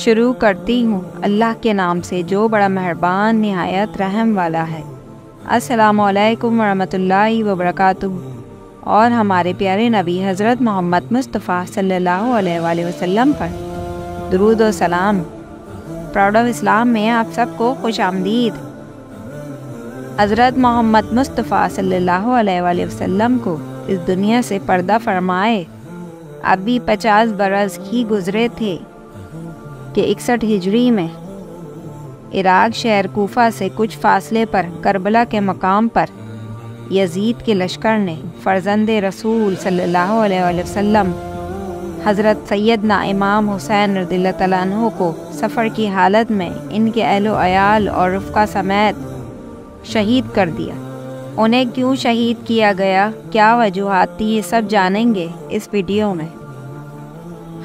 शुरू करती हूँ अल्लाह के नाम से जो बड़ा मेहरबान निहायत रहम वाला है। अस्सलाम वालेकुम वरहमतुल्लाहि वबरकातुहू। और हमारे प्यारे नबी हज़रत मोहम्मद मुस्तफा सल्लल्लाहु अलैहि वसल्लम पर दुरूद और सलाम। प्राउड ऑफ इस्लाम में आप सबको खुश आमदीद। हज़रत मोहम्मद मुस्तफ़ा सल्लल्लाहु अलैहि वसल्लम को इस दुनिया से पर्दा फरमाए अभी 50 बरस ही गुज़रे थे कि 61 हिजरी में इराक शहर कोफा से कुछ फासले पर करबला के मकाम पर यजीद के लश्कर ने फ़र्जंदे रसूल सल्लल्लाहु अलैहि वसल्लम हज़रत सैयदना इमाम हुसैन रज़ियल्लाहु तआला अन्हु को सफ़र की हालत में इनके अहलो अयाल और रुफ़का समेत शहीद कर दिया। उन्हें क्यों शहीद किया गया, क्या वजूहात थी, ये सब जानेंगे इस वीडियो में।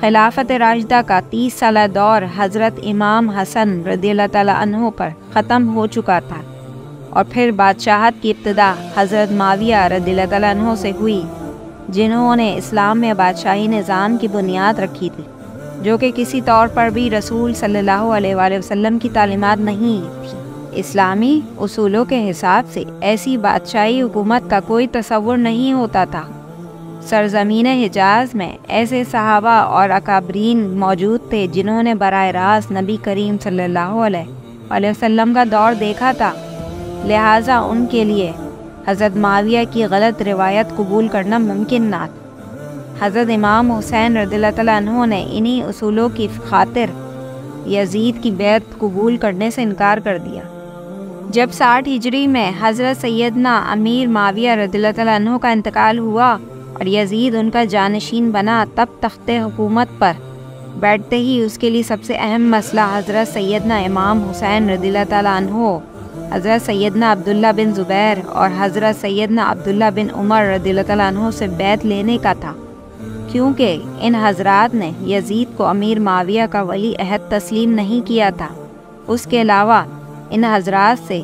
खिलाफत राशिदा का 30 साल दौर हज़रत इमाम हसन रज़ियल्लाहु तआला अन्हु पर ख़त्म हो चुका था और फिर बादशाहत की इब्तदा हज़रत माविया रज़ियल्लाहु तआला अन्हु से हुई, जिन्होंने इस्लाम में बादशाही निज़ाम की बुनियाद रखी थी, जो कि किसी तौर पर भी रसूल सल्लल्लाहु अलैहि वसल्लम की तालीमात नहीं थी। इस्लामी उसूलों के हिसाब से ऐसी बादशाही हुकूमत का कोई तसव्वुर नहीं होता था। सरज़मीने हिजाज़ में ऐसे सहाबा और अकाबरीन मौजूद थे जिन्होंने बराह रास्त नबी करीम सल्लल्लाहु अलैहि वसल्लम का दौर देखा था, लिहाजा उनके लिए हज़रत माविया की गलत रिवायत कबूल करना मुमकिन ना था। हज़रत इमाम हुसैन रज़ियल्लाहु तआला अन्हु ने इन्हीं उसूलों की खातिर यजीद की बैत कबूल करने से इनकार कर दिया। जब 60 हिजरी में हज़रत सैयदना अमीर माविया रज़ियल्लाहु तआला अन्हु का इंतकाल हुआ और यजीद उनका जानशीन बना, तब तख्ते हुकूमत पर बैठते ही उसके लिए सबसे अहम मसला हज़रत सैयदना इमाम हुसैन रज़ियल्लाहु तआला अन्हु, हज़रत सैयदना अब्दुल्ला बिन जुबैर और हज़रत सैयदना अब्दुल्ला बिन उमर रज़ियल्लाहु तआला अन्हु से बैत लेने का था, क्योंकि इन हजरात ने यजीद को अमीर माविया का वली अहद तस्लीम नहीं किया था। उसके अलावा इन हजरात से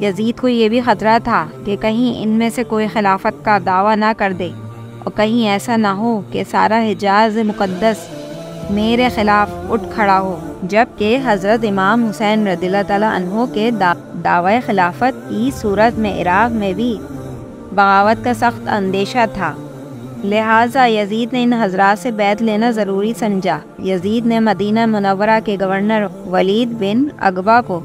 यजीद को ये भी ख़तरा था कि कहीं इनमें से कोई खिलाफत का दावा ना कर दे और कहीं ऐसा ना हो कि सारा हिजाज मुक़द्दस मेरे ख़िलाफ़ उठ खड़ा हो, जबकि हज़रत इमाम हुसैन रज़ियल्लाहु तआला अन्हु के दावा खिलाफत की सूरत में इराक़ में भी बगावत का सख्त अंदेशा था। लिहाजा यजीद ने इन हजरात से बैत लेना ज़रूरी समझा। यजीद ने मदीना मुनव्वरा के गवर्नर वलीद बिन अक़बा को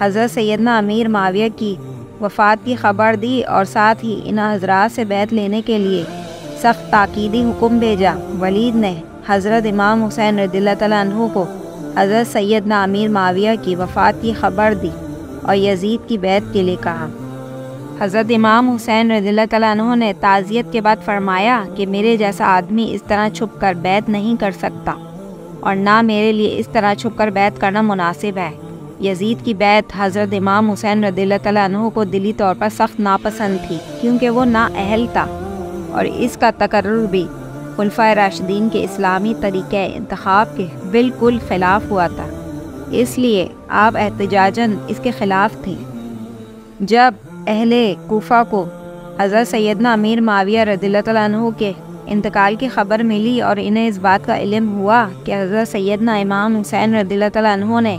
हज़रत सैयदना अमीर माविया की वफ़ात की ख़बर दी और साथ ही इन हजरात से बैत लेने के लिए सख्त ताकीदी हुक्म भेजा। वलीद ने हज़रत इमाम हुसैन रज़ियल्लाहु तआला अन्हु को हज़रत सैयदना अमीर माविया की वफ़ात की ख़बर दी और यजीद की बैत के लिए कहा। हज़रत इमाम हुसैन रज़ियल्लाहु तआला अन्हु ने ताज़ियत के बाद फरमाया कि मेरे जैसा आदमी इस तरह छुप कर बैत नहीं कर सकता और ना मेरे लिए इस तरह छुप कर बैत करना मुनासिब है। यजीद की बैत हज़रत इमाम हुसैन रज़ियल्लाहु तआला अन्हु को दिली तौर पर सख्त नापसंद थी, क्योंकि वो नाअहल था और इसका तकर्रुर भी खुलफाए राशिदीन के इस्लामी तरीक़े इंतखाब के बिल्कुल ख़िलाफ़ हुआ था, इसलिए आप एहतजाजन इसके ख़िलाफ़ थे। जब अहले कोफा को हज़रत सैयदना अमीर माविया रज़ियल्लाहु तआला अन्हु के इंतकाल की ख़बर मिली और इन्हें इस बात का इल्म हुआ कि हज़रत सैयदना इमाम हुसैन रज़ियल्लाहु तआला अन्हु ने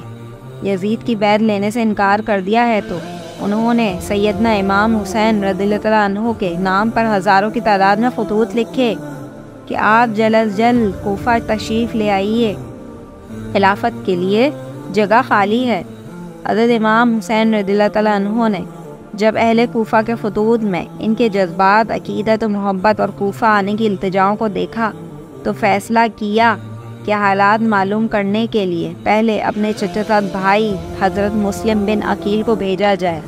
यजीद की बैत लेने से इनकार कर दिया है, तो उन्होंने सैयदना इमाम हुसैन रज़ियल्लाहु तआला अन्हु के नाम पर हज़ारों की तादाद में ख़तूत लिखे कि आप जल्द जल्द कोफा तशरीफ़ ले आइए, खिलाफत के लिए जगह खाली है। हज़रत इमाम हुसैन रज़ियल्लाहु तआला अन्हु ने जब अहले कोफा के ख़तूत में इनके जज्बात, अक़ीदत और मोहब्बत और कोफा आने की इल्तिजाओं को देखा तो फ़ैसला किया कि हालात मालूम करने के लिए पहले अपने चचेता भाई हज़रत मुस्लिम बिन अकील को भेजा जाए।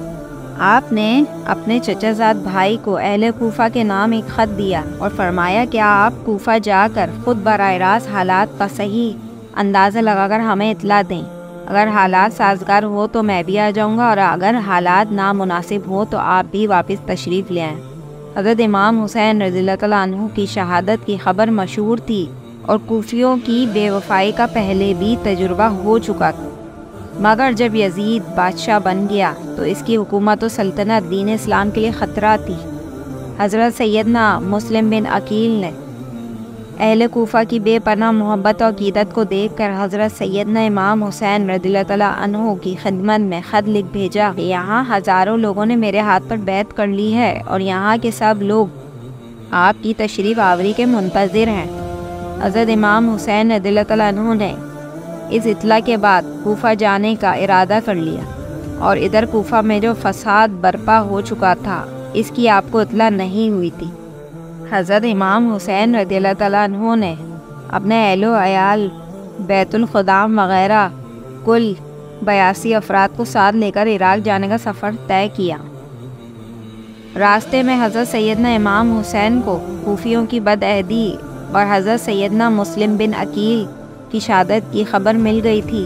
आपने अपने चचाजाद भाई को अहले कोफा के नाम एक ख़त दिया और फरमाया कि आप कोफा जाकर ख़ुद बराह रास्त हालात का सही अंदाज़ा लगाकर हमें इतला दें। अगर हालात साजगार हो तो मैं भी आ जाऊंगा और अगर हालात नामुनासिब हो तो आप भी वापस तशरीफ़ ले आएँ। हज़रत इमाम हुसैन रज़ियल्लाहु तआला अन्हु की शहादत की खबर मशहूर थी और कोफियों की बेवफाई का पहले भी तजुर्बा हो चुका था, मगर जब यजीद बादशाह बन गया तो इसकी हुकूमत और सल्तनत दीन इस्लाम के लिए ख़तरा थी। हज़रत सैयदना मुस्लिम बिन अकील ने अहल कोफा की बेपनाह मोहब्बत और क़ीदत को देखकर हज़रत सैयदना इमाम हुसैन रज़ियल्लाहु तआला अन्हु की खिदमत में ख़त लिख भेजा। यहाँ हज़ारों लोगों ने मेरे हाथ पर बैत कर ली है और यहाँ के सब लोग आपकी तशरीफ़ आवरी के मुंतज़िर हैं। हज़रत इमाम हुसैन रज़ियल्लाहु तआला अन्हु ने इस इतला के बाद कोफा जाने का इरादा कर लिया और इधर कोफा में जो फसाद बर्पा हो चुका था इसकी आपको इतला नहीं हुई थी। हज़रत इमाम हुसैन रज़ियल्लाहु तआला अन्हु ने अपने अहलो अयाल बैतुल खुदाम वग़ैरह कुल 82 अफराद को साथ लेकर इराक़ जाने का सफ़र तय किया। रास्ते में हज़रत सैयदना इमाम हुसैन को कोफियों की बदअहदी और हज़रत सैयदना मुस्लिम बिन अकील की शहादत की खबर मिल गई थी।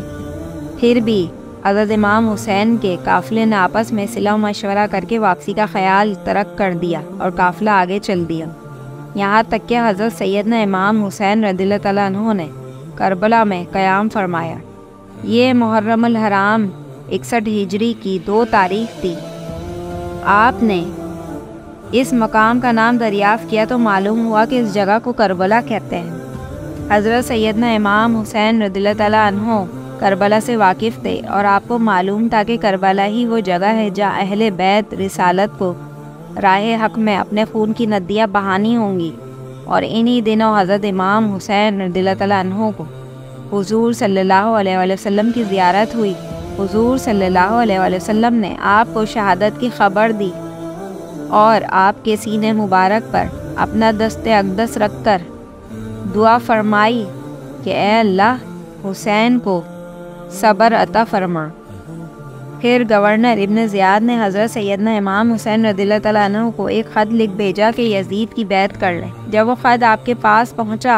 फिर भी हज़रत इमाम हुसैन के काफ़िले ने आपस में सिला मशवरा करके वापसी का ख्याल तरक कर दिया और काफ़िला आगे चल दिया। यहाँ तक कि हज़रत सैयदना इमाम हुसैन रज़ियल्लाहु तआला अन्हु ने करबला में क़याम फरमाया। ये मुहर्रमुल हराम 61 हिजरी की 2 तारीख थी। आपने इस मकाम का नाम दरियाफ़्त किया तो मालूम हुआ कि इस जगह को करबला कहते हैं। हज़रत सैयदना इमाम हुसैन रज़ियल्लाहु तआला अन्हु करबला से वाकिफ़ थे और आपको मालूम था कि करबला ही वो जगह है जहाँ अहले बैत रिसालत को राहे हक़ में अपने खून की नदियाँ बहानी होंगी। और इन्हीं दिनों हज़रत इमाम हुसैन रज़ियल्लाहु तआला अन्हु को हुजूर सल्लल्लाहु अलैहि वसल्लम की ज़ियारत हुई। हुजूर सल्लल्लाहु अलैहि वसल्लम ने आपको शहादत की खबर दी और आपके सीने मुबारक पर अपना दस्ते अक़दस रख कर दुआ फरमाई कि ऐ अल्लाह हुसैन को सब्र अता फरमा। फिर गवर्नर इब्न जियाद ने हज़रत सैयदना इमाम हुसैन रज़ियल्लाहु तआला अन्हु को एक ख़त लिख भेजा कि यजीद की बैत कर लें। जब वो ख़त आपके पास पहुंचा,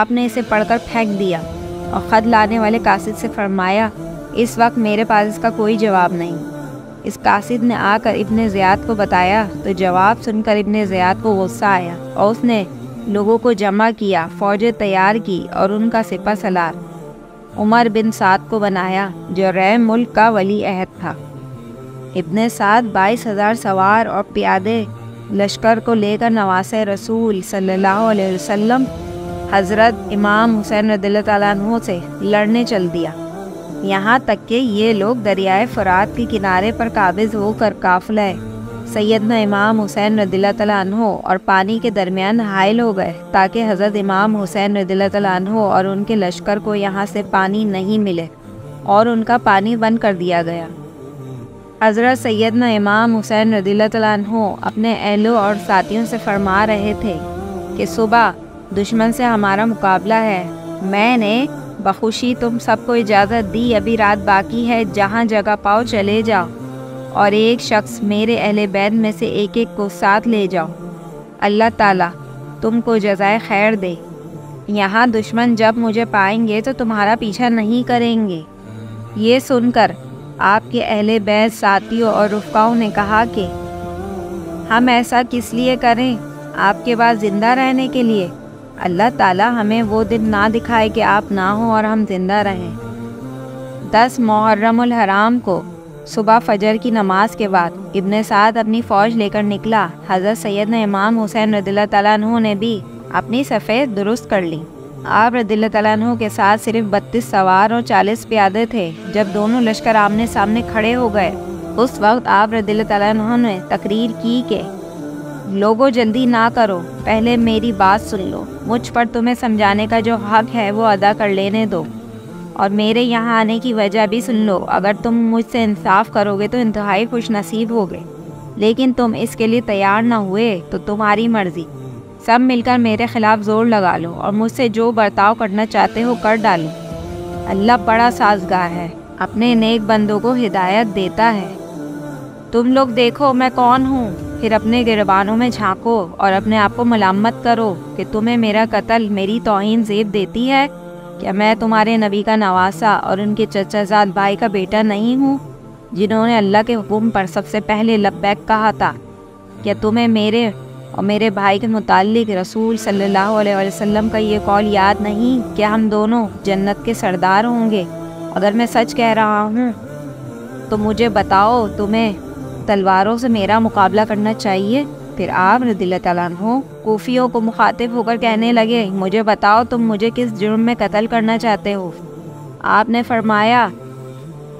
आपने इसे पढ़कर फेंक दिया और ख़त लाने वाले कासिद से फरमाया, इस वक्त मेरे पास इसका कोई जवाब नहीं। इस कासिद ने आकर इब्न जियाद को बताया तो जवाब सुनकर इब्न जियाद को गुस्सा आया और उसने लोगों को जमा किया, फ़ौजें तैयार की और उनका सिपा सलार उमर बिन सात को बनाया जो रह मुल्क का वली अहद था। इब्न सात 22,000 सवार और प्यादे लश्कर को लेकर नवासे रसूल सल्लल्लाहु अलैहि वसल्लम हज़रत इमाम हुसैन रज़ियल्लाहु तआला अन्हु से लड़ने चल दिया। यहाँ तक कि ये लोग दरियाए फरात के किनारे पर काबिज़ होकर काफ़िला सैयदना इमाम हुसैन रज़ियल्लाहु तआला अन्हु और पानी के दरमियान हायल हो गए ताकि हज़रत इमाम हुसैन रज़ियल्लाहु तआला अन्हु और उनके लश्कर को यहाँ से पानी नहीं मिले और उनका पानी बंद कर दिया गया। हज़रत सैयदना इमाम हुसैन रज़ियल्लाहु तआला अन्हु अपने अहलों और साथियों से फरमा रहे थे कि सुबह दुश्मन से हमारा मुकाबला है। मैंने बखुशी तुम सबको इजाज़त दी, अभी रात बाकी है, जहाँ जगह पाओ चले जाओ और एक शख्स मेरे अहले बैत में से एक एक को साथ ले जाओ। अल्लाह ताला तुमको जज़ाए खैर दे। यहाँ दुश्मन जब मुझे पाएंगे तो तुम्हारा पीछा नहीं करेंगे। ये सुनकर आपके अहले बैत साथियों और रुफ़काओं ने कहा कि हम ऐसा किस लिए करें, आपके पास ज़िंदा रहने के लिए। अल्लाह ताला हमें वो दिन ना दिखाए कि आप ना हो और हम ज़िंदा रहें। 10 मुहर्रमुल हराम को सुबह फजर की नमाज के बाद इब्न साद अपनी फ़ौज लेकर निकला। हज़रत सैयदना इमाम हुसैन रज़ियल्लाहु तआला अन्हु ने भी अपनी सफ़ेद दुरुस्त कर ली। आप रज़ियल्लाहु तआला अन्हु के साथ सिर्फ 32 सवार और 40 प्यादे थे। जब दोनों लश्कर आमने सामने खड़े हो गए उस वक्त आप रज़ियल्लाहु तआला अन्हु ने तकरीर की कि लोगों जल्दी ना करो, पहले मेरी बात सुन लो। मुझ पर तुम्हें समझाने का जो हक़ है वो अदा कर लेने दो और मेरे यहाँ आने की वजह भी सुन लो। अगर तुम मुझसे इंसाफ करोगे तो इंतहाई खुश नसीब होगे, लेकिन तुम इसके लिए तैयार ना हुए तो तुम्हारी मर्ज़ी। सब मिलकर मेरे ख़िलाफ़ ज़ोर लगा लो और मुझसे जो बर्ताव करना चाहते हो कर डालो। अल्लाह बड़ा साजगार है, अपने नेक बंदों को हिदायत देता है। तुम लोग देखो मैं कौन हूँ, फिर अपने गिरबानों में झाँको और अपने आप को मलामत करो कि तुम्हें मेरा कत्ल मेरी तौहीन ज़ेब देती है। क्या मैं तुम्हारे नबी का नवासा और उनके चचाजाद भाई का बेटा नहीं हूँ जिन्होंने अल्लाह के हुक्म पर सबसे पहले लब्बैक कहा था? क्या तुम्हें मेरे और मेरे भाई के मुतालिक रसूल सल्लल्लाहु अलैहि वसल्लम का ये कौल याद नहीं कि हम दोनों जन्नत के सरदार होंगे? अगर मैं सच कह रहा हूँ तो मुझे बताओ, तुम्हें तलवारों से मेरा मुकाबला करना चाहिए फिर आप रज़ियल्लाहु तआला अन्हु कोफियों को मुखातिब होकर कहने लगे, मुझे बताओ तुम मुझे किस जुर्म में कत्ल करना चाहते हो। आपने फरमाया,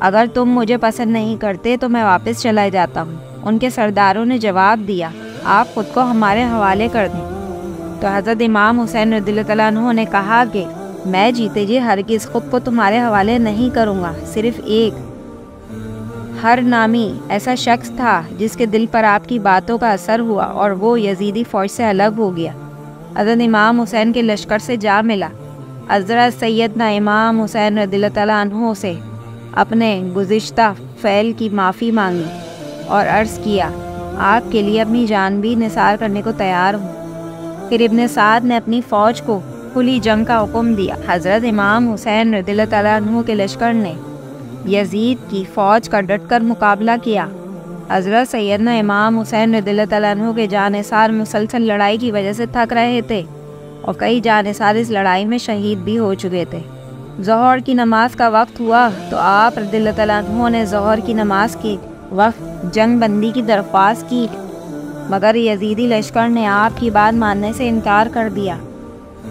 अगर तुम मुझे पसंद नहीं करते तो मैं वापस चला जाता हूँ। उनके सरदारों ने जवाब दिया, आप ख़ुद को हमारे हवाले कर दें। तो हज़रत इमाम हुसैन रज़ियल्लाहु तआला अन्हु ने कहा कि मैं जीते जी हरगिज़ ख़ुद को तुम्हारे हवाले नहीं करूँगा। सिर्फ एक हर नामी ऐसा शख्स था जिसके दिल पर आपकी बातों का असर हुआ और वो यजीदी फ़ौज से अलग हो गया। हज़रत इमाम हुसैन के लश्कर से जा मिला। हज़रत सैयदना इमाम हुसैन रज़ियल्लाहु तआला अन्हु से अपने गुज़िश्ता फ़ैल की माफ़ी मांगी और अर्ज़ किया, आपके लिए अपनी जान भी निसार करने को तैयार हूँ। फिर इब्न सात ने अपनी फ़ौज को खुली जंग का हुक्म दिया। हज़रत इमाम हुसैन रज़ियल्लाहु तआला अन्हु के लश्कर ने यजीद की फ़ौज का डटकर मुकाबला किया। हज़रत सैयदना इमाम हुसैन रज़ियल्लाहु तआला अन्हु के जानिसार मुसलसल लड़ाई की वजह से थक रहे थे और कई जानिसार इस लड़ाई में शहीद भी हो चुके थे। ज़ोहर की नमाज का वक्त हुआ तो आप रज़ियल्लाहु तआला अन्हु ने ज़ोहर की नमाज के वक्त जंग बंदी की दरख्वास्त की, मगर यजीदी लश्कर ने आपकी बात मानने से इनकार कर दिया।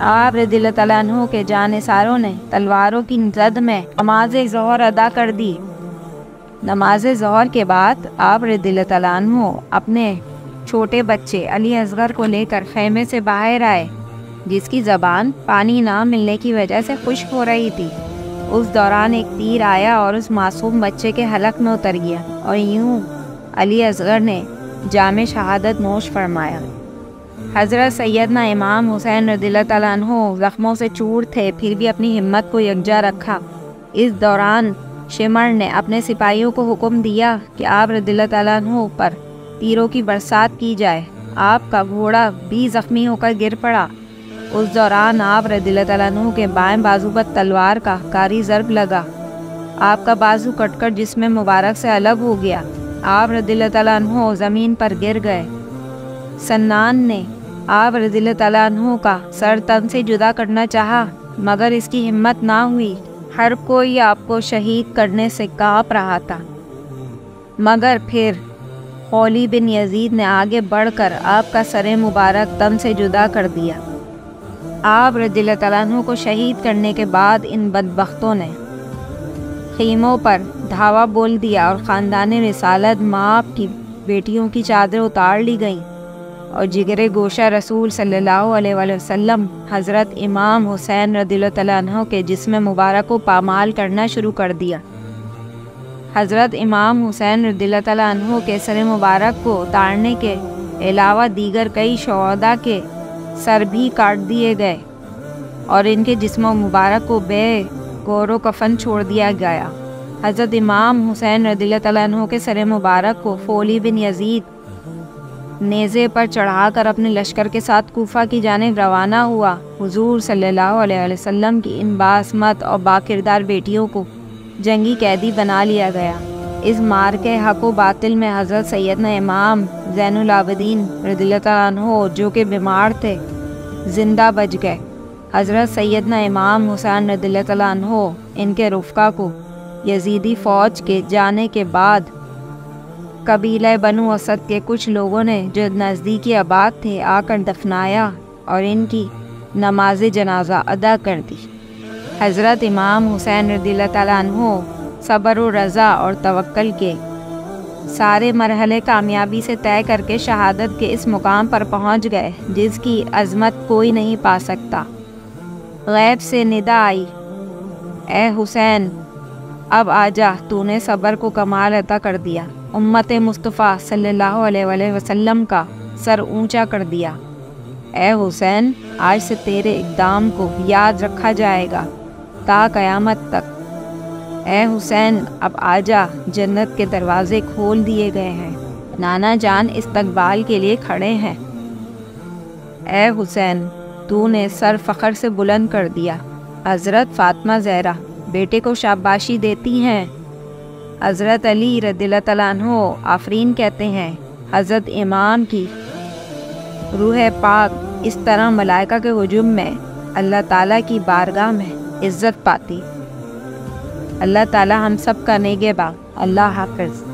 आप रज़ियल्लाहु तआला अन्हु के जानिसारों ने तलवारों की जद में नमाज ज़ोहर अदा कर दी। नमाज ज़ोहर के बाद आप रज़ियल्लाहु तआला अन्हु अपने छोटे बच्चे अली असगर को लेकर खेमे से बाहर आए, जिसकी ज़बान पानी ना मिलने की वजह से खुश्क हो रही थी। उस दौरान एक तीर आया और उस मासूम बच्चे के हलक में उतर गया और यूँ अली असगर ने जामे शहादत नोश फरमाया। हज़रत सैयदना इमाम हुसैन रज़ियल्लाहु तआला अन्हु ज़ख्मों से चूर थे, फिर भी अपनी हिम्मत को यकजा रखा। इस दौरान शिमर ने अपने सिपाहियों को हुक्म दिया कि आप रज़ियल्लाहु तआला अन्हु पर तीरों की बरसात की जाए। आपका घोड़ा भी ज़ख्मी होकर गिर पड़ा। उस दौरान आप रज़ियल्लाहु तआला अन्हु के बाएं बाजू पर तलवार का कारी ज़र्ब लगा। आपका बाजू कटकर जिसमें मुबारक से अलग हो गया। आप रज़ियल्लाहु तआला अन्हु ज़मीन पर गिर गए। सन्नान ने आप रज़ियल्लाहु तआला अन्हु का सर तन से जुदा करना चाहा, मगर इसकी हिम्मत ना हुई। हर कोई आपको शहीद करने से काँप रहा था, मगर फिर खौली बिन यजीद ने आगे बढ़कर आपका सर मुबारक तन से जुदा कर दिया। आप रज़ियल्लाहु तआला अन्हु को शहीद करने के बाद इन बदबख्तों ने खीमों पर धावा बोल दिया और ख़ानदान रिसालत माप की बेटियों की चादरें उतार ली गईं और जिगरे गोशा रसूल सल्लल्लाहु अलैहि वसल्लम हज़रत इमाम हुसैन रज़ियल्लाहु तआला अन्हु के जिस्म मुबारक को पामाल करना शुरू कर दिया। हज़रत इमाम हुसैन रज़ियल्लाहु तआला अन्हु के सर मुबारक को उतारने के अलावा दीगर कई शौहदा के सर भी काट दिए गए और इनके जिस्म मुबारक को बे गौरो कफन छोड़ दिया गया। हज़रत इमाम हुसैन रज़ियल्लाहु तआला अन्हु के सर मुबारक को खौली बिन यजीद नेज़े पर चढ़ाकर अपने लश्कर के साथ कोफा की जानिब रवाना हुआ। हुजूर सल्लल्लाहु अलैहि वसल्लम की इन बासमत और बाकिरदार बेटियों को जंगी कैदी बना लिया गया। इस मार के हक व बातिल में हज़रत सैयदना इमाम ज़ैनुल आबिदीन रज़ियल्लाहु तआला अन्हु, जो कि बीमार थे, जिंदा बच गए। हज़रत सैयदना इमाम हुसैन रज़ियल्लाहु तआला अन्हु इनके रुफ़का को यजीदी फ़ौज के जाने के बाद कबीला बनु असद के कुछ लोगों ने, जो नज़दीकी आबाद थे, आकर दफनाया और इनकी नमाज जनाजा अदा कर दी। हज़रत इमाम हुसैन रज़ियल्लाहु तआला अन्हु सब्र और रज़ा और तवक्कल के सारे मरहले कामयाबी से तय करके शहादत के इस मुकाम पर पहुंच गए जिसकी अज़मत कोई नहीं पा सकता। ग़ैब से निदा आई, ए हुसैन अब आजा, तूने सब्र को कमाल अता कर दिया। उम्मत मुस्तफा सल्लल्लाहु अलैहि वसल्लम का सर ऊंचा कर दिया। ए हुसैन, आज से तेरे इक़दाम को याद रखा जाएगा ता क़यामत तक। ए हुसैन अब आजा, जन्नत के दरवाज़े खोल दिए गए हैं। नाना जान इस्तकबाल के लिए खड़े हैं। ए हुसैन, तूने सर फ़ख्र से बुलंद कर दिया। हज़रत फातमा ज़हरा बेटे को शाबाशी देती हैं। हज़रत अली रज़ियल्लाहु तआला अन्हु आफरीन कहते हैं। हज़रत इमाम की रूह पाक इस तरह मलाइका के हुजूम में अल्लाह ताला की बारगाह में इज़्ज़त पाती। अल्लाह ताला हम सब का नेगेबान। अल्लाह हाफ़िज़।